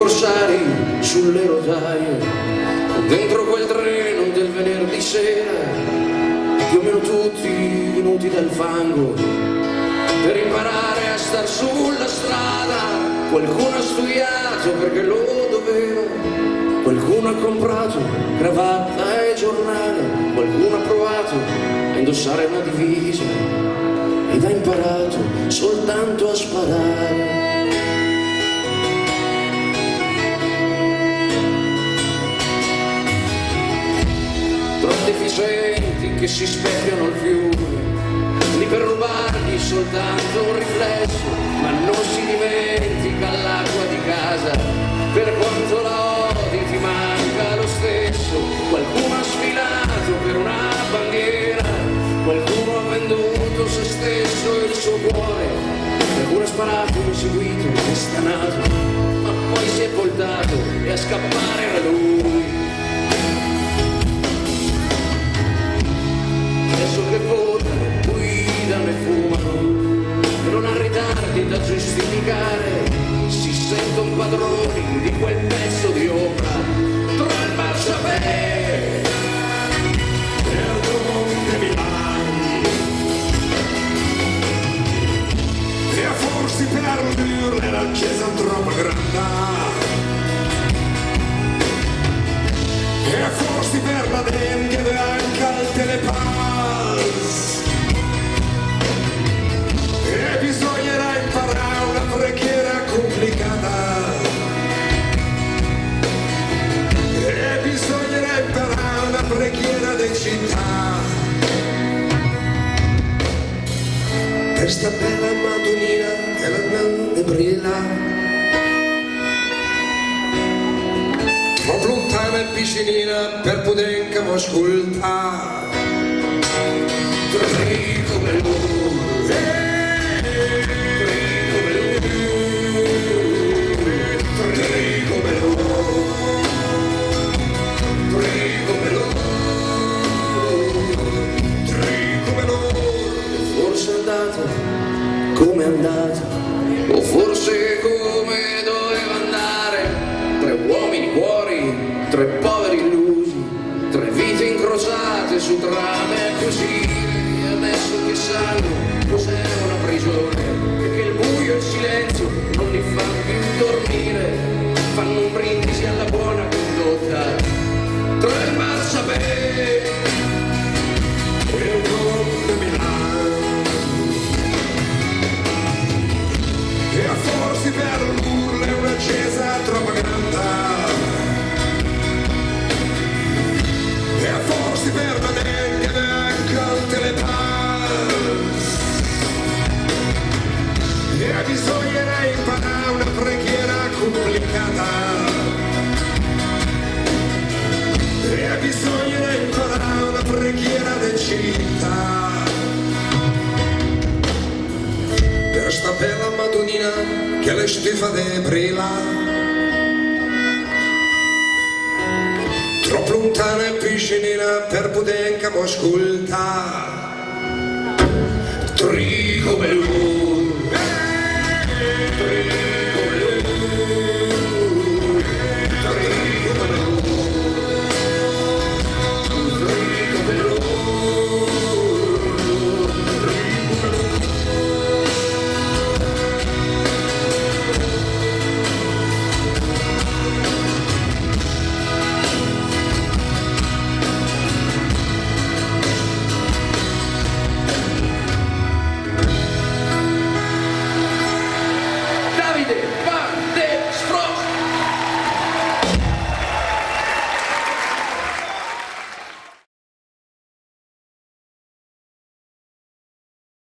Corsari sulle rotaie, dentro quel treno del venerdì sera, più o meno tutti venuti dal fango per imparare a star sulla strada. Qualcuno ha studiato perché lo doveva, qualcuno ha comprato cravatta e giornale, qualcuno ha provato a indossare una divisa ed ha imparato soltanto a sparare. Deficienti che si specchiano al fiume, lì per rubargli soltanto un riflesso, ma non si dimentica l'acqua di casa, per quanto la odi ti manca lo stesso. Qualcuno ha sfilato per una bandiera, qualcuno ha venduto se stesso e il suo cuore, qualcuno ha sparato, inseguito, stanato, ma poi si è voltato e a scappare era lui. Che votano, guidano e fumano, non ha ritardi da giustificare, si sentono padroni di quel pezzo di opera, tra il marciapiede e automonte Milano, e a forse per unirle alla chiesa troppo grande, e a forse per la dengue anche al telepano. Questa bella Madonnina è la grande brilla, troppo lontana e piccinina per poter ascoltare. Rico per lui, rico per lui, rico per lui. Come è andata, o forse come doveva andare, tre uomini cuori, tre poveri illusi, tre vite incrociate su trame così, e adesso che sanno cos'è una prigione, e che il buio e il silenzio non li fanno più dormire, fanno un brindisi alla buona condotta, tre marciapiedi. Bisognerà imparare una preghiera complicata, e bisognerà imparare una preghiera decita. Per sta bella Madonnina che le stufa di brilla, troppo lontana e piccinina per poter ascoltare. Trigo per lui.